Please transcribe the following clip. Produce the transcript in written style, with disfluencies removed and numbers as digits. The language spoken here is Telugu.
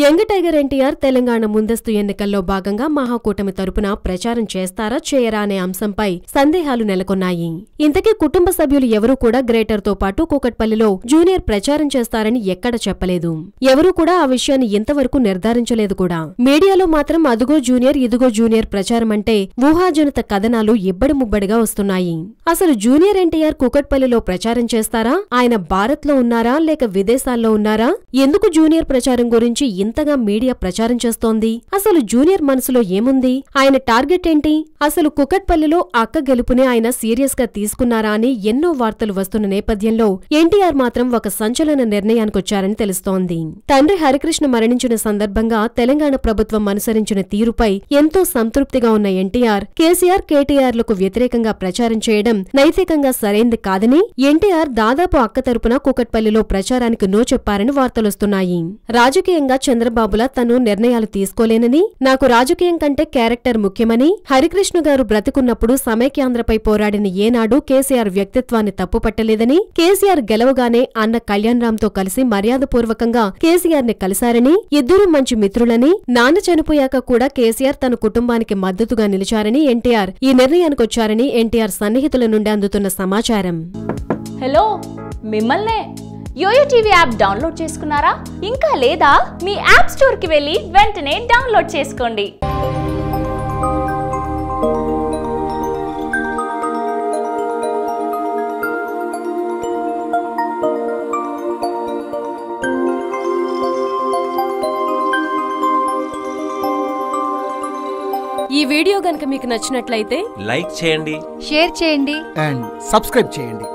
యంగ్ టైగర్ ఎన్టీఆర్ తెలంగాణ ముందస్తు ఎన్నికల్లో భాగంగా మహాకూటమి తరపున ప్రచారం చేస్తారా చేయరా అనే అంశంపై సందేహాలు నెలకొన్నాయి. ఇంతకీ కుటుంబ సభ్యులు ఎవరూ కూడా గ్రేటర్తో పాటు కూకట్పల్లిలో జూనియర్ ప్రచారం చేస్తారని ఎక్కడ చెప్పలేదు. ఎవరూ కూడా ఆ విషయాన్ని ఇంతవరకు నిర్ధారించలేదు కూడా. మీడియాలో మాత్రం అదుగో జూనియర్ ఇదిగో జూనియర్ ప్రచారం అంటే ఊహాజనిత కథనాలు ఇబ్బడిముబ్బడిగా వస్తున్నాయి. అసలు జూనియర్ ఎన్టీఆర్ కూకట్పల్లిలో ప్రచారం చేస్తారా, ఆయన భారత్లో ఉన్నారా లేక విదేశాల్లో ఉన్నారా, ఎందుకు జూనియర్ ప్రచారం గురించి ఇంతగా మీడియా ప్రచారం చేస్తోంది, అసలు జూనియర్ మనసులో ఏముంది, ఆయన టార్గెట్ ఏంటి, అసలు కూకట్పల్లిలో అక్క గెలుపునే ఆయన సీరియస్ గా తీసుకున్నారా అని ఎన్నో వార్తలు వస్తున్న నేపథ్యంలో ఎన్టీఆర్ మాత్రం ఒక సంచలన నిర్ణయానికొచ్చారని తెలుస్తోంది. తండ్రి హరికృష్ణ మరణించిన సందర్భంగా తెలంగాణ ప్రభుత్వం అనుసరించిన తీరుపై ఎంతో సంతృప్తిగా ఉన్న ఎన్టీఆర్ కేసీఆర్ కేటీఆర్లకు వ్యతిరేకంగా ప్రచారం చేయడం నైతికంగా సరైంది కాదని ఎన్టీఆర్ దాదాపు అక్క తరపున కూకట్పల్లిలో ప్రచారానికి నో చెప్పారని వార్తలొస్తున్నాయి. రాజకీయంగా చంద్రబాబులా తను నిర్ణయాలు తీసుకోలేనని, నాకు రాజకీయం కంటే క్యారెక్టర్ ముఖ్యమని, హరికృష్ణ గారు బ్రతికున్నప్పుడు సమైక్యాంధ్రపై పోరాడిన ఏనాడు కేసీఆర్ వ్యక్తిత్వాన్ని తప్పుపట్టలేదని, కేసీఆర్ గెలవగానే అన్న కళ్యాణ్ రామ్ తో కలిసి మర్యాదపూర్వకంగా కేసీఆర్ ని కలిశారని, ఇద్దరూ మంచి మిత్రులని, నాన్న చనిపోయాక కూడా కేసీఆర్ తన కుటుంబానికి మద్దతుగా నిలిచారని ఎన్టీఆర్ ఈ నిర్ణయానికొచ్చారని ఎన్టీఆర్ సన్నిహితుల నుండి అందుతున్న సమాచారం. హలో, మిమ్మల్నే యోయో టీవీ యాప్ డౌన్లోడ్ చేసుకున్నారా? ఇంకా లేదా? మీ యాప్ స్టోర్కి వెళ్ళి వెంటనే డౌన్లోడ్ చేసుకోండి. ఈ వీడియో గనుక మీకు నచ్చినట్లయితే లైక్ చేయండి, షేర్ చేయండి అండ్ సబ్స్క్రైబ్ చేయండి.